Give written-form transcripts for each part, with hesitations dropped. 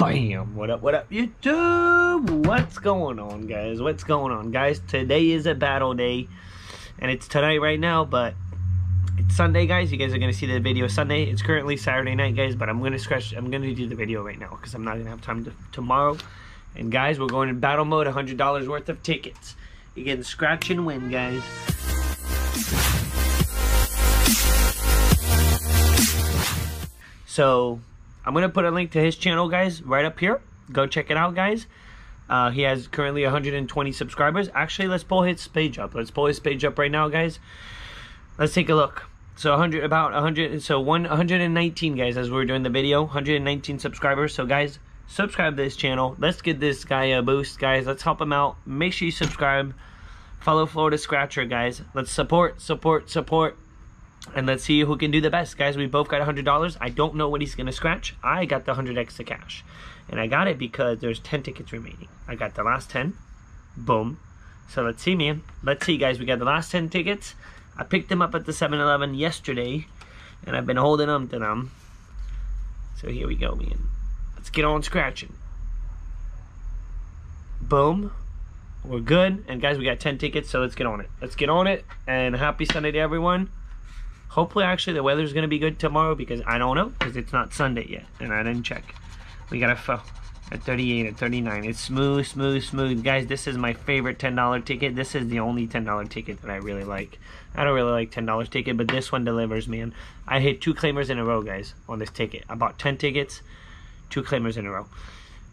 Bam! What up, YouTube? What's going on, guys? What's going on, guys? Today is a battle day, and it's tonight right now, but it's Sunday, guys. You guys are gonna see the video Sunday. It's currently Saturday night, guys, but I'm gonna do the video right now because I'm not gonna have time to tomorrow. And guys, we're going in battle mode. $100 worth of tickets. You're getting scratch and win, guys. So I'm going to put a link to his channel, guys, right up here. Go check it out, guys. He has currently 120 subscribers. Actually, let's pull his page up. Let's pull his page up right now, guys. Let's take a look. So 119, guys, as we were doing the video. 119 subscribers. So, guys, subscribe to this channel. Let's give this guy a boost, guys. Let's help him out. Make sure you subscribe. Follow Florida Scratcher, guys. Let's support, support, support. And let's see who can do the best, guys. We both got $100. I don't know what he's going to scratch. I got the 100X the cash. And I got it because there's 10 tickets remaining. I got the last 10. Boom. So let's see, man. Let's see, guys. We got the last 10 tickets. I picked them up at the 7-Eleven yesterday. And I've been holding them to them. So here we go, man. Let's get on scratching. Boom. We're good. And, guys, we got 10 tickets, so let's get on it. Let's get on it. And happy Sunday to everyone. Hopefully, actually, the weather's going to be good tomorrow because I don't know because it's not Sunday yet, and I didn't check. We got a phone at 38 and 39. It's smooth, smooth, smooth. Guys, this is my favorite $10 ticket. This is the only $10 ticket that I really like. I don't really like $10 ticket, but this one delivers, man. I hit 2 claimers in a row, guys, on this ticket. I bought 10 tickets, 2 claimers in a row.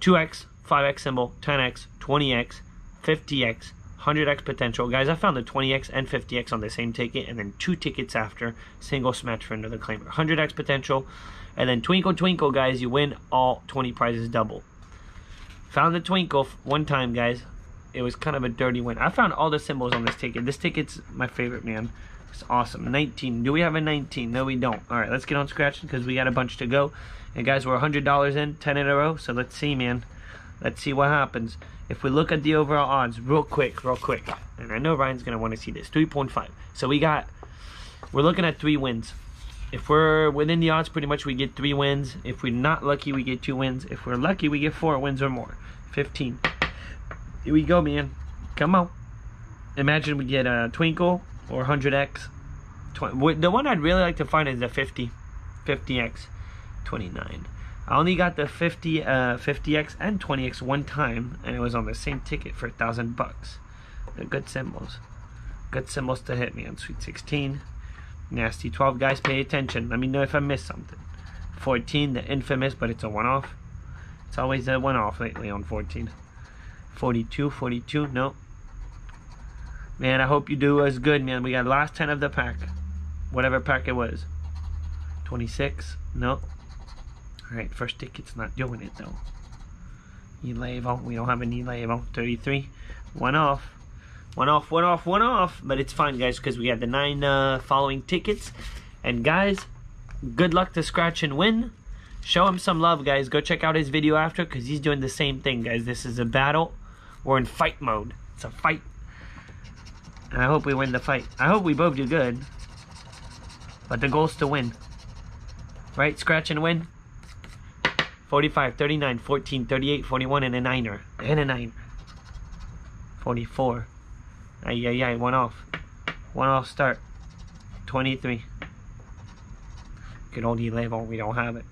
2X, 5X symbol, 10X, 20X, 50X. 100x potential, guys. I found the 20x and 50x on the same ticket, and then 2 tickets after, single smash for another claimer. 100x potential, and then twinkle twinkle, guys, you win all 20 prizes double. Found the twinkle one time, guys. It was kind of a dirty win. I found all the symbols on this ticket. This ticket's my favorite, man. It's awesome. 19. Do we have a 19? No, we don't. All right, let's get on scratching because we got a bunch to go. And guys, we're $100 in, 10 in a row. So let's see, man. Let's see what happens. If we look at the overall odds real quick, and I know Ryan's going to want to see this, 3.5. So we're looking at 3 wins. If we're within the odds, pretty much we get 3 wins. If we're not lucky, we get 2 wins. If we're lucky, we get 4 wins or more. 15. Here we go, man. Come on. Imagine we get a twinkle or 100x. The one I'd really like to find is the 50. 50x. 29. I only got the 50x and 20x one time, and it was on the same ticket for $1,000 bucks. They're good symbols. Good symbols to hit me on Sweet 16. Nasty 12, guys, pay attention. Let me know if I missed something. 14, the infamous, but it's a one-off. It's always a one-off lately on 14. 42, no. Man, I hope you do as good, man. We got last 10 of the pack. Whatever pack it was. 26, no. Alright, first ticket's not doing it though. Elevo, we don't have an Elevo. 33, one off. But it's fine, guys, because we have the 9 following tickets. And guys, good luck to Scratch and Win. Show him some love, guys. Go check out his video after because he's doing the same thing, guys. This is a battle. We're in fight mode. It's a fight. And I hope we win the fight. I hope we both do good. But the goal's to win. Right, Scratch and Win? 45, 39, 14, 38, 41, and a 9er. And a 9er. 44. Ay, one off. One off start. 23. Good old E-level, we don't have it.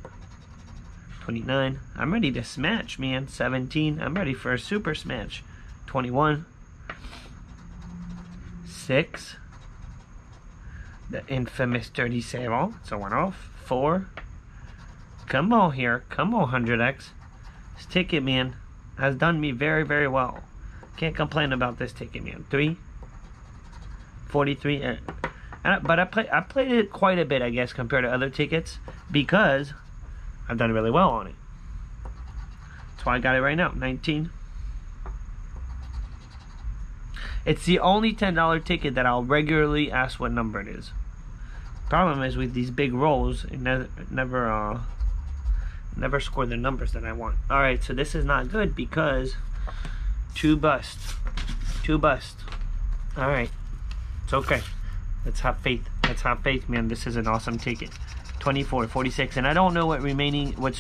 29. I'm ready to smash, man. 17. I'm ready for a super smash. 21. 6. The infamous 37. So one off. 4. Come on here. Come on, 100X. This ticket, man, has done me very, very well. Can't complain about this ticket, man. 3. 43. But I played it quite a bit, I guess, compared to other tickets because I've done really well on it. That's why I got it right now. 19. It's the only $10 ticket that I'll regularly ask what number it is. Problem is with these big rolls, it never score the numbers that I want. Alright, so this is not good because 2 busts. 2 busts. Alright. It's okay. Let's have faith. Let's have faith, man. This is an awesome ticket. 24, 46, and I don't know what's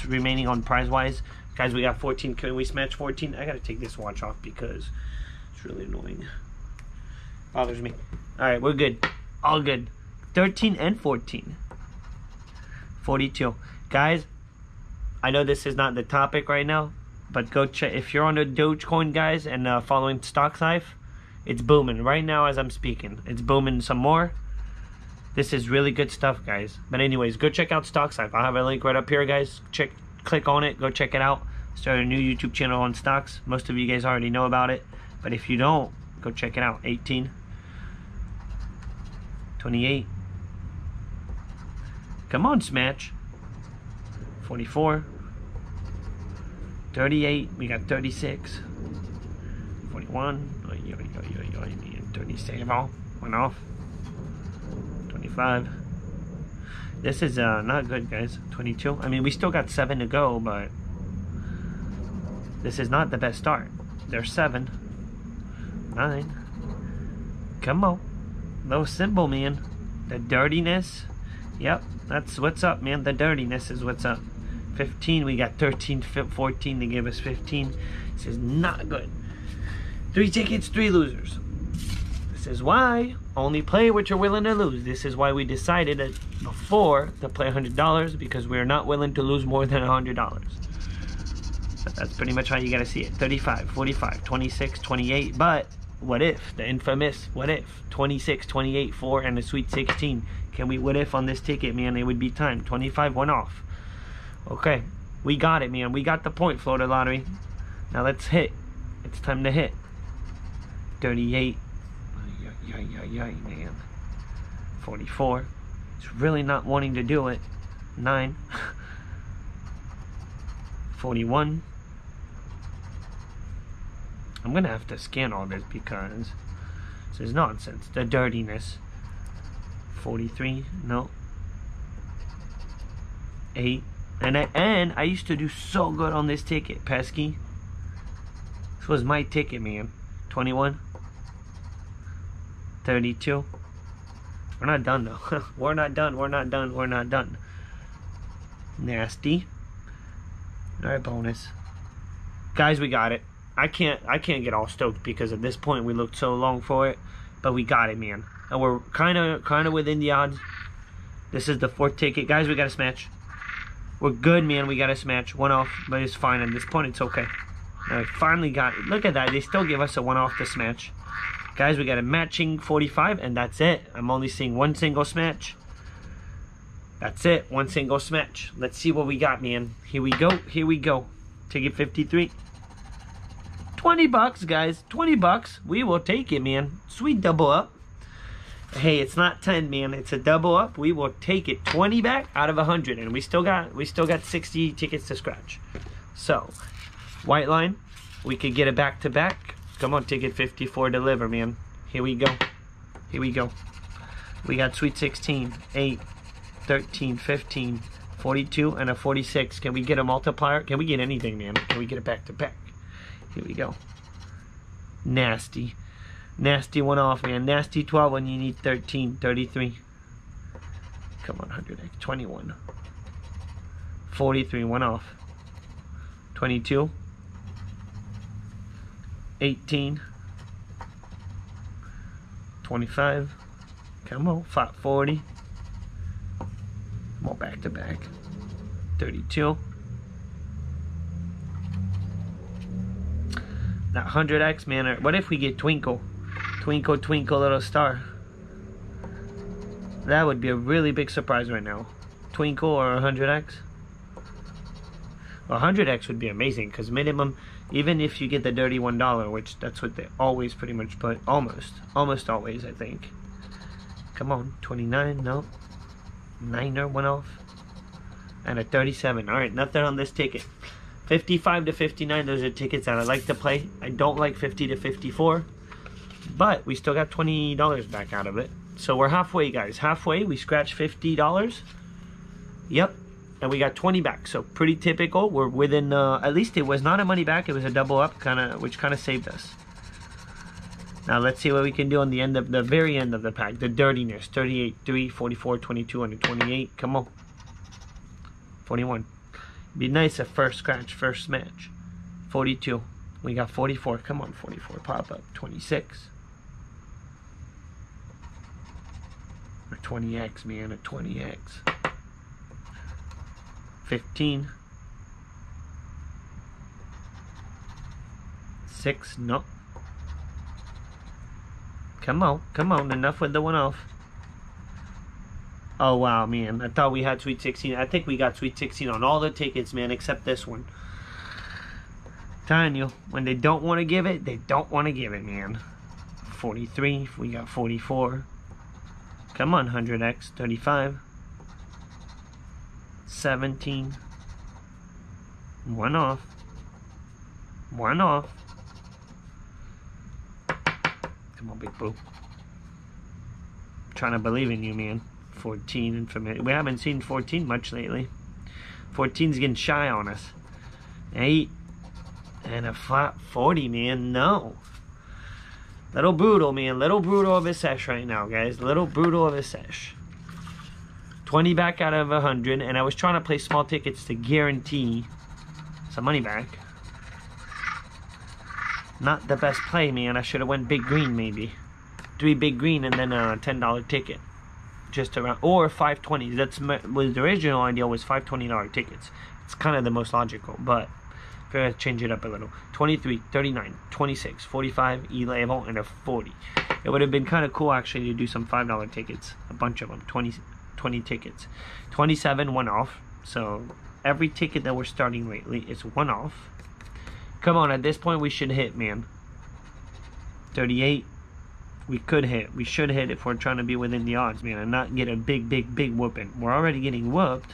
remaining on prize wise. Guys, we got 14. Can we smash 14? I gotta take this watch off because it's really annoying. Bothers me. All right, we're good. All good. 13 and 14. 42. Guys, I know this is not the topic right now, but go check if you're on the Dogecoin, guys, and following StockSife. It's booming right now as I'm speaking. It's booming some more. This is really good stuff, guys. But anyways, go check out StockSife. I'll have a link right up here, guys. Click on it. Go check it out. Started a new YouTube channel on stocks. Most of you guys already know about it. But if you don't, go check it out. 18. 28. Come on, Smatch. 44. 38. We got 36. 41. 37. Went off. 25. This is not good, guys. 22. I mean, we still got 7 to go, but this is not the best start. There's 7. 9. Come on. Low symbol, man. The dirtiness. Yep, that's what's up, man. The dirtiness is what's up. 15. We got 13, 14. They gave us 15. This is not good. 3 tickets, 3 losers. This is why only play what you're willing to lose. This is why we decided that before to play $100 because we're not willing to lose more than $100. That's pretty much how you gotta see it. 35, 45, 26, 28. But what if the infamous what if? 26, 28, 4, and a sweet 16. Can we what if on this ticket, man? It would be time. 25, one off. Okay, we got it, man. We got the point, Florida Lottery. Now let's hit. It's time to hit. 38. Yay, man. 44. It's really not wanting to do it. 9. 41. I'm gonna have to scan all this because this is nonsense. The dirtiness. 43. No. 8. And I used to do so good on this ticket, pesky. This was my ticket, man. 21. 32. We're not done though. We're not done. Nasty. Alright, bonus. Guys, we got it. I can't get all stoked because at this point we looked so long for it. But we got it, man. And we're kinda within the odds. This is the 4th ticket. Guys, we gotta smash. We're good, man. We gotta smash. One off, but it's fine. At this point it's okay. Now we finally got it. Look at that, they still give us a one off to smash. Guys, we got a matching 45, and that's it. I'm only seeing one single smash. That's it, one single smash. Let's see what we got, man. Here we go. Ticket 53. 20 bucks, guys, 20 bucks. We will take it, man. Sweet double up. Hey, it's not 10, man, it's a double up. We will take it, 20 back out of 100, and we still got 60 tickets to scratch. So, white line, we could get a back-to-back. Come on, ticket 54, deliver, man. Here we go. We got sweet 16, 8, 13, 15, 42, and a 46. Can we get a multiplier? Can we get anything, man? Can we get it back-to-back? Here we go. Nasty. Nasty one off, man. Nasty 12 when you need 13, 33. Come on, 100X, 21. 43, one off. 22. 18. 25. Come on, 540. Come on, back to back. 32. That 100X, man. What if we get Twinkle? Twinkle, twinkle, little star. That would be a really big surprise right now. Twinkle or 100X? 100X would be amazing because minimum, even if you get the dirty $1, which that's what they always pretty much put, almost always, I think. Come on, 29, no, 9er went off, and a 37. All right, nothing on this ticket. 55 to 59, those are tickets that I like to play. I don't like 50 to 54, but we still got $20 back out of it. So we're halfway, guys, halfway. We scratched $50. Yep. And we got 20 back, so pretty typical. We're within, at least it was not a money back, it was a double up, which kind of saved us. Now let's see what we can do on the end of the very end of the pack. The dirtiness, 38, 3, 44, 22, and a 28. Come on, 41. Be nice at first scratch, first match. 42. We got 44. Come on, 44 pop up. 26. Or 20x, man, a 20x. 15. 6, no. Come on, enough with the one off. Oh wow, man, I thought we had Sweet 16. I think we got Sweet 16 on all the tickets, man, except this one. I'm telling you, when they don't want to give it, they don't want to give it, man. 43, we got 44. Come on, 100x, 35. 17. One off. One off. Come on, big boo. I'm trying to believe in you, man. 14 and familiar. We haven't seen 14 much lately. 14's getting shy on us. 8 and a 40, man. No. Little brutal, man. Little brutal of a sesh right now, guys. Little brutal of a sesh. 20 back out of 100, and I was trying to play small tickets to guarantee some money back. Not the best play, man. I should have went big green, maybe. 3 big green and then a $10 ticket. Just around, or 520. That's was the original idea, was $520 tickets. It's kind of the most logical, but I'm going to change it up a little. 23, 39, 26, 45, 11, and a 40. It would have been kind of cool, actually, to do some $5 tickets. A bunch of them. 20 tickets. 27, one off. So every ticket that we're starting lately is one off. Come on, at this point we should hit, man. 38, we could hit. We should hit if we're trying to be within the odds, man, and not get a big, big, big whooping. We're already getting whooped.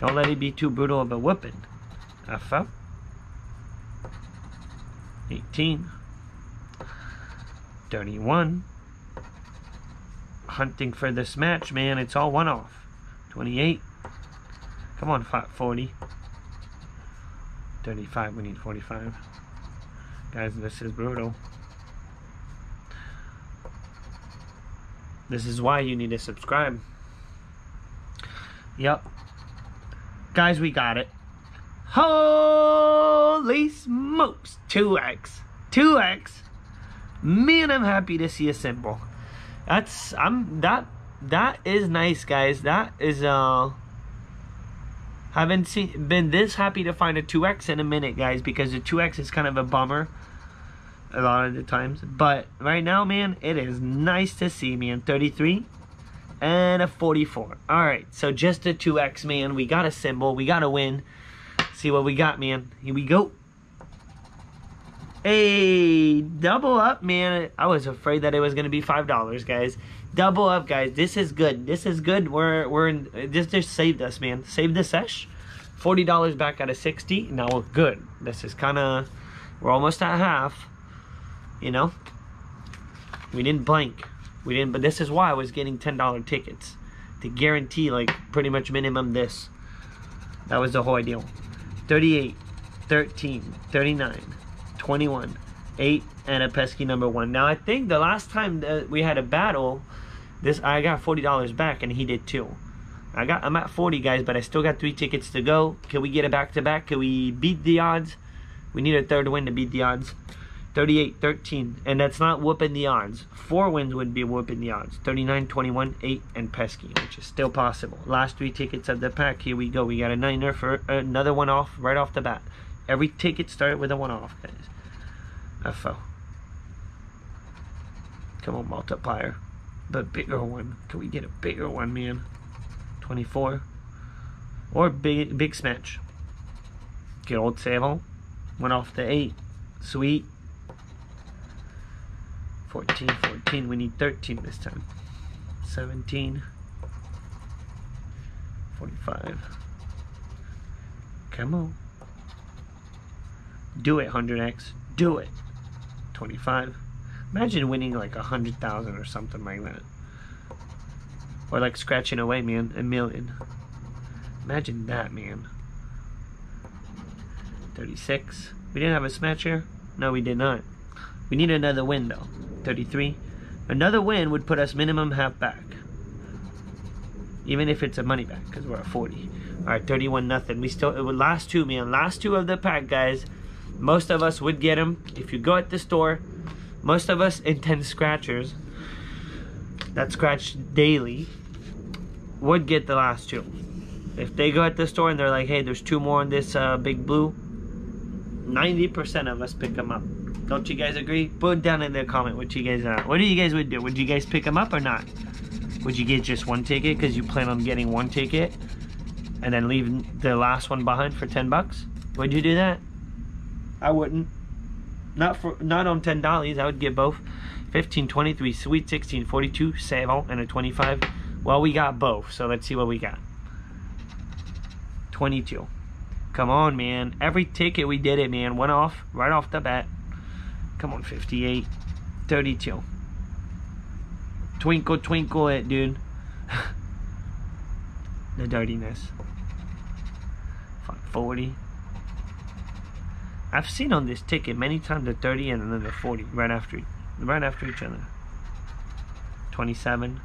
Don't let it be too brutal of a whooping. F-up. 18. 31. Hunting for this match, man. It's all one off. 28. Come on, 40. 35, we need 45. Guys, this is brutal. This is why you need to subscribe. Yep. Guys, we got it. Holy smokes. 2x. 2x. Man, I'm happy to see a symbol. That's, that is nice, guys. That is, haven't been this happy to find a 2x in a minute, guys, because the 2x is kind of a bummer a lot of the times. But right now, man, it is nice to see, man. 33 and a 44. All right, so just a 2x, man. We got a symbol. We got a win. See what we got, man. Here we go. Hey, double up, man. I was afraid that it was going to be $5, guys. Double up, guys. This is good. This is good. We're in, this just saved us, man. Saved the sesh. $40 back out of 60. Now we're good. This is kind of, we're almost at half. You know, we didn't blank. We didn't, but this is why I was getting $10 tickets to guarantee, like, pretty much minimum this. That was the whole idea. 38, 13, 39, 21, 8, and a pesky number 1. Now I think the last time that we had a battle, this I got $40 back and he did too. I'm at 40, guys, but I still got 3 tickets to go. Can we get a back-to-back? Can we beat the odds? We need a third win to beat the odds. 38, 13, and that's not whooping the odds. 4 wins would be whooping the odds. 39, 21, 8, and pesky, which is still possible. Last 3 tickets of the pack. Here we go. We got a 9er for another one off right off the bat. Every ticket started with a one off, guys. FO. Come on, multiplier. The bigger one. Can we get a bigger one, man? 24. Or big smash. Get old Savon. Went off the 8. Sweet. 14, 14. We need 13 this time. 17. 45. Come on. Do it, 100x. Do it. 25. Imagine winning like 100,000 or something like that. Or like scratching away, man. A million. Imagine that, man. 36. We didn't have a smash here? No, we did not. We need another win, though. 33. Another win would put us minimum half back. Even if it's a money back, because we're at 40. Alright, 31-0. We still, it would last two, man. Last two of the pack, guys. Most of us would get them. If you go at the store, most of us intend scratchers that scratch daily would get the last two. If they go at the store and they're like, hey, there's two more in this big blue, 90% of us pick them up. Don't you guys agree? Put down in the comment what you guys are. What do you guys would do? Would you guys pick them up or not? Would you get just one ticket because you plan on getting one ticket and then leave the last one behind for 10 bucks? Would you do that? I wouldn't. Not on $10. I would get both. 15, 23, sweet, 16, 42, savant, and a 25. Well, we got both, so let's see what we got. 22. Come on, man. Every ticket we did it, man. One off, right off the bat. Come on, 58. 32. Twinkle, twinkle it, dude. The dirtiness. Fuck, 40. I've seen on this ticket many times the 30 and then the 40 right after each other. 27.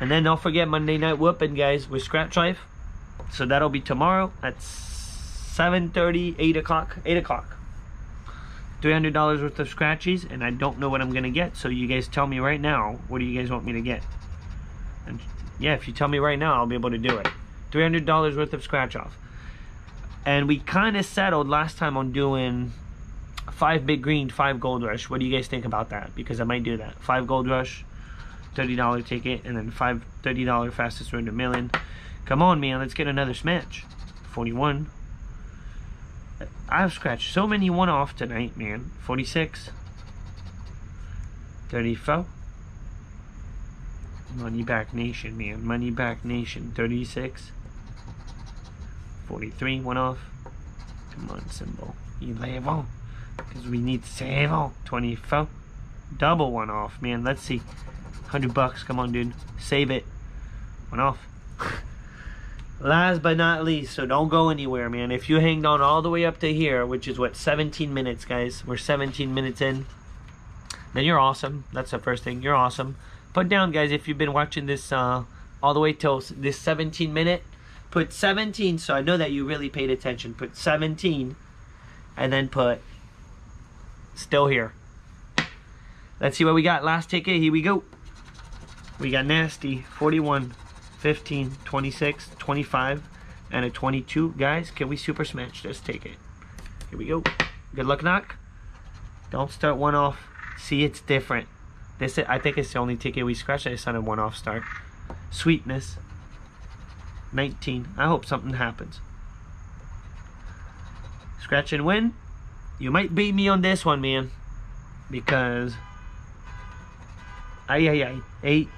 And then don't forget Monday Night Whooping, guys, with Scratch Life. So that'll be tomorrow at 7:30, 8 o'clock. $300 worth of scratchies, and I don't know what I'm gonna get. So you guys tell me right now, what do you guys want me to get? And yeah, if you tell me right now, I'll be able to do it. $300 worth of scratch off. And we kind of settled last time on doing 5 Big Green, 5 Gold Rush. What do you guys think about that? Because I might do that. 5 Gold Rush. $30 ticket, and then $30 fastest road to million. Come on, man, let's get another smash. 41. I've scratched so many one off tonight, man. 46. 34. Money back nation, man. Money back nation. 36. 43. One off. Come on, symbol. 11. Because we need 7. 24. Double one off, man. Let's see. 100 bucks, come on, dude. Save it. One off. Last but not least, so don't go anywhere, man. If you hanged on all the way up to here, which is what, 17 minutes, guys. We're 17 minutes in. Then you're awesome. That's the first thing. You're awesome. Put down, guys, if you've been watching this all the way till this 17 minute. Put 17, so I know that you really paid attention. Put 17, and then put still here. Let's see what we got. Last ticket. Here we go. We got nasty, 41, 15, 26, 25, and a 22. Guys, can we super smash this ticket? Here we go. Good luck, knock. Don't start one off. See, it's different. This, I think it's the only ticket we scratched. I just on a one off start. Sweetness, 19. I hope something happens. Scratch and win. You might beat me on this one, man. Because, ay, ay, ay. 8.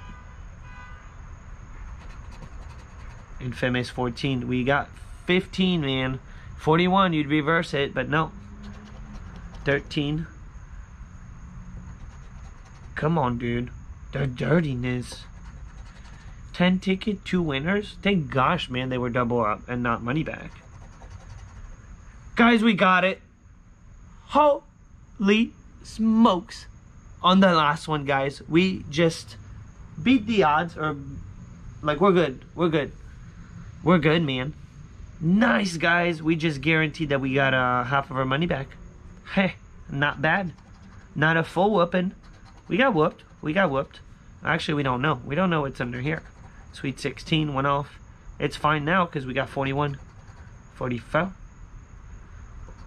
Infamous 14. We got 15, man. 41, you'd reverse it, but no. 13. Come on, dude. The dirtiness. 10 ticket, 2 winners. Thank gosh, man, they were double up and not money back. Guys, we got it. Holy smokes. On the last one, guys, we just beat the odds, or like we're good, man. Nice, guys. We just guaranteed that we got half of our money back. Hey, not bad. Not a full whooping. We got whooped. Actually, we don't know what's under here. Sweet 16, one off. It's fine now because we got 41, 44.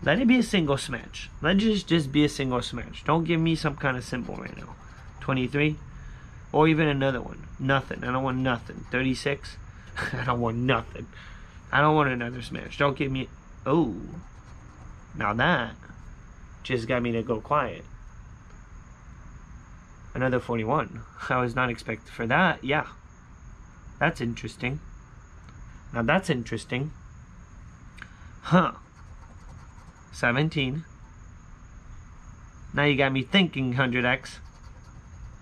Let it be a single smash. Let it just be a single smash. Don't give me some kind of symbol right now. 23. Or even another one. Nothing. I don't want nothing. 36. I don't want nothing. I don't want another smash. Don't give me... Oh. Now that just got me to go quiet. Another 41. I was not expecting for that. Yeah. That's interesting. Now that's interesting. Huh. 17. Now you got me thinking, 100X.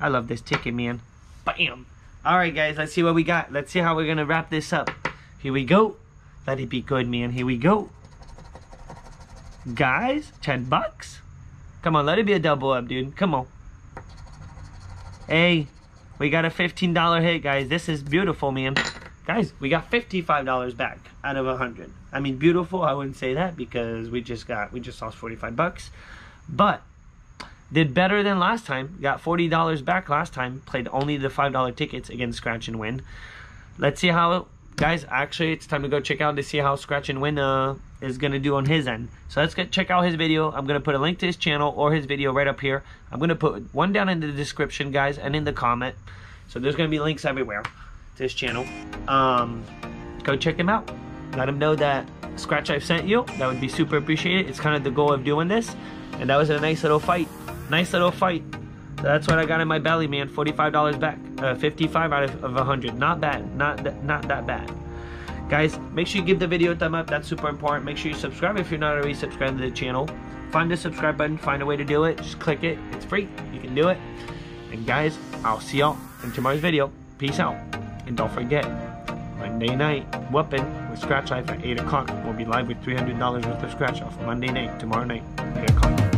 I love this ticket, man. Bam. Alright, guys, let's see what we got. Let's see how we're going to wrap this up. Here we go. Let it be good, man. Here we go. Guys, 10 bucks. Come on, let it be a double up, dude. Come on. Hey, we got a $15 hit, guys. This is beautiful, man. Guys, we got $55 back out of 100. I mean, beautiful, I wouldn't say that because we just lost 45 bucks. But did better than last time. Got $40 back last time. Played only the $5 tickets against Scratch and Win. Let's see how, guys, actually it's time to go check out to see how Scratch and Win is going to do on his end. So let's go check out his video. I'm going to put a link to his channel or his video right up here. I'm going to put one down in the description, guys, and in the comment. So there's going to be links everywhere to his channel. Go check him out. Let him know that Scratch I've sent you. That would be super appreciated. It's kind of the goal of doing this. And that was a nice little fight. Nice little fight. So that's what I got in my belly, man. $45 back. 55 out of 100. Not bad. Not that bad. Guys, make sure you give the video a thumb up. That's super important. Make sure you subscribe if you're not already subscribed to the channel. Find the subscribe button. Find a way to do it. Just click it. It's free. You can do it. And guys, I'll see y'all in tomorrow's video. Peace out. And don't forget, Monday night, whoopin' with Scratch Life at 8 o'clock. We'll be live with $300 worth of scratch off Monday night, tomorrow night, 8 o'clock.